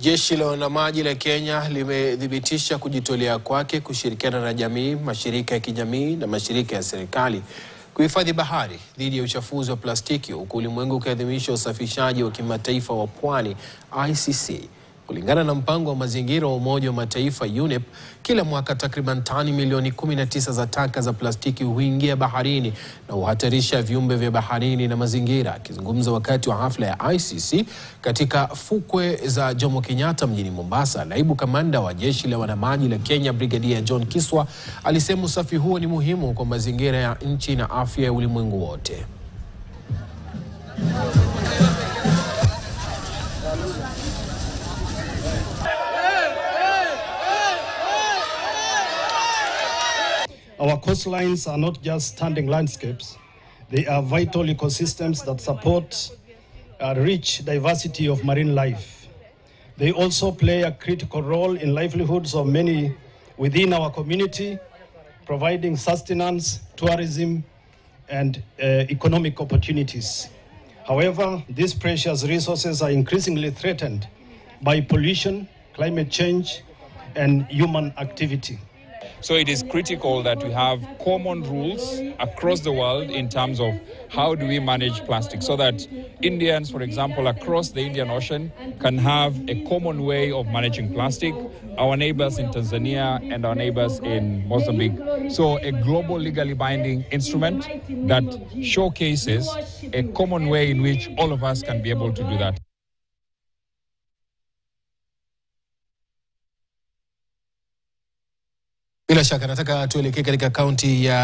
Jeshi la Wanamaji la Kenya limethibitisha kujitolea kwake kushirikiana na jamii, mashirika ya kijamii na mashirika ya serikali kuhifadhi bahari dhidi ya uchafuzi wa plastiki, huku ulimwengu ukiadhimisha usafishaji wa kimataifa wa pwani ICC. Kulingana na mpango wa mazingira wa Umoja wa Mataifa UNEP, kila mwaka takriban tani milioni 19 za taka za plastiki huingia baharini na uhatarisha viumbe vya baharini na mazingira. Akizungumza wakati wa hafla ya ICC katika fukwe za Jomo Kenyatta mjini Mombasa, naibu kamanda wa Jeshi la Wanamaji la Kenya Brigadier John Kiswa alisema usafi huo ni muhimu kwa mazingira ya nchi na afya ya ulimwengu wote. Our coastlines are not just standing landscapes, they are vital ecosystems that support a rich diversity of marine life. They also play a critical role in livelihoods of many within our community, providing sustenance, tourism, and economic opportunities. However, these precious resources are increasingly threatened by pollution, climate change, and human activity. So it is critical that we have common rules across the world in terms of how do we manage plastic, so that Indians, for example, across the Indian Ocean can have a common way of managing plastic, our neighbors in Tanzania and our neighbors in Mozambique. So a global legally binding instrument that showcases a common way in which all of us can be able to do that. Bila shaka nataka tuelekee katika kaunti ya